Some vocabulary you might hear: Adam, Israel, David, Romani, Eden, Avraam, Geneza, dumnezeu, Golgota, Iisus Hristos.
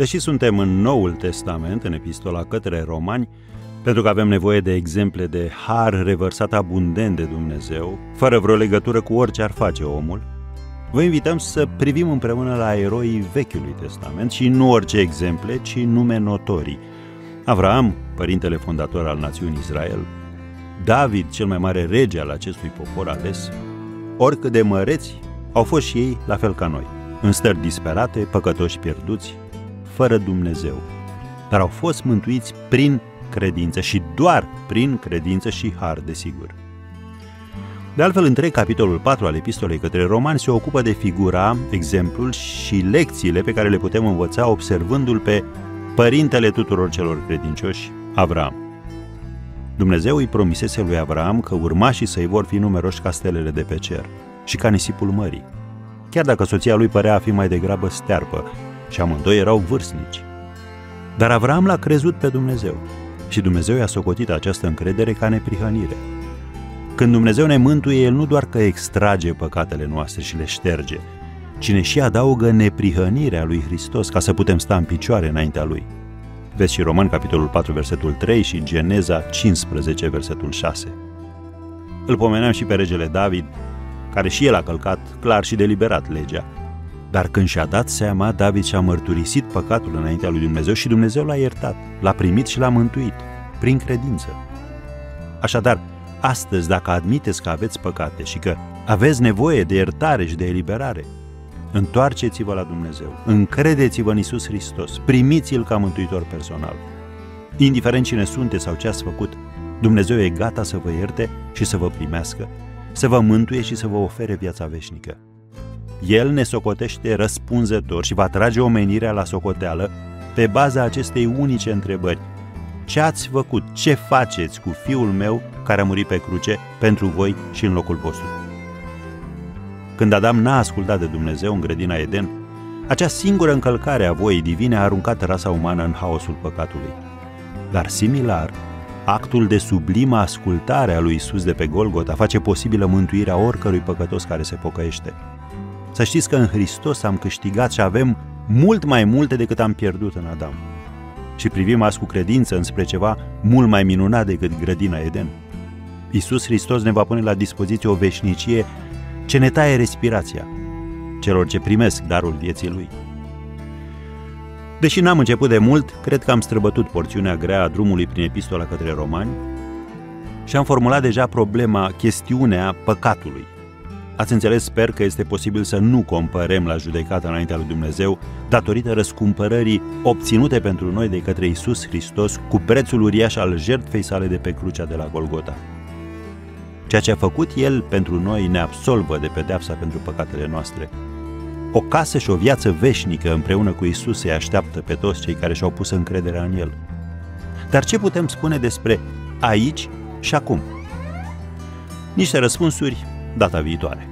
Deși suntem în Noul Testament, în epistola către Romani, pentru că avem nevoie de exemple de har revărsat abundent de Dumnezeu, fără vreo legătură cu orice ar face omul, vă invităm să privim împreună la eroii Vechiului Testament și nu orice exemple, ci nume notorii. Avraam, părintele fondator al națiunii Israel, David, cel mai mare rege al acestui popor ales, oricât de măreți, au fost și ei la fel ca noi, în stări disperate, păcătoși pierduți, fără Dumnezeu, dar au fost mântuiți prin credință și doar prin credință și har, desigur. De altfel, întreg capitolul 4 al epistolei către Romani se ocupă de figura, exemplul și lecțiile pe care le putem învăța observându-l pe părintele tuturor celor credincioși, Avraam. Dumnezeu îi promisese lui Avraam că urmașii săi vor fi numeroși ca stelele de pe cer și ca nisipul mării, chiar dacă soția lui părea a fi mai degrabă stearpă și amândoi erau vârstnici. Dar Avraam l-a crezut pe Dumnezeu și Dumnezeu i-a socotit această încredere ca neprihănire. Când Dumnezeu ne mântuie, El nu doar că extrage păcatele noastre și le șterge, cine și adaugă neprihănirea lui Hristos ca să putem sta în picioare înaintea Lui. Vezi și Romani, capitolul 4, versetul 3 și Geneza 15, versetul 6. Îl pomeneam și pe regele David, care și el a călcat clar și deliberat legea. Dar când și-a dat seama, David și-a mărturisit păcatul înaintea lui Dumnezeu și Dumnezeu l-a iertat, l-a primit și l-a mântuit, prin credință. Așadar, astăzi, dacă admiteți că aveți păcate și că aveți nevoie de iertare și de eliberare, întoarceți-vă la Dumnezeu, încredeți-vă în Iisus Hristos, primiți-L ca mântuitor personal. Indiferent cine sunteți sau ce ați făcut, Dumnezeu e gata să vă ierte și să vă primească, să vă mântuie și să vă ofere viața veșnică. El ne socotește răspunzător și va trage omenirea la socoteală pe baza acestei unice întrebări. Ce ați făcut, ce faceți cu Fiul meu care a murit pe cruce pentru voi și în locul vostru? Când Adam n-a ascultat de Dumnezeu în grădina Eden, acea singură încălcare a voii divine a aruncat rasa umană în haosul păcatului. Dar similar, actul de sublimă ascultare a lui Iisus de pe Golgota face posibilă mântuirea oricărui păcătos care se pocăiește. Să știți că în Hristos am câștigat și avem mult mai multe decât am pierdut în Adam. Și privim azi cu credință înspre ceva mult mai minunat decât grădina Eden. Iisus Hristos ne va pune la dispoziție o veșnicie ce ne taie respirația celor ce primesc darul vieții Lui. Deși n-am început de mult, cred că am străbătut porțiunea grea a drumului prin epistola către Romani și am formulat deja problema, chestiunea păcatului. Ați înțeles, sper, că este posibil să nu comparăm la judecată înaintea lui Dumnezeu datorită răscumpărării obținute pentru noi de către Iisus Hristos cu prețul uriaș al jertfei sale de pe crucea de la Golgota. Ceea ce a făcut El pentru noi ne absolvă de pedeapsa pentru păcatele noastre. O casă și o viață veșnică împreună cu Iisus îi așteaptă pe toți cei care și-au pus încrederea în El. Dar ce putem spune despre aici și acum? Niște răspunsuri data viitoare.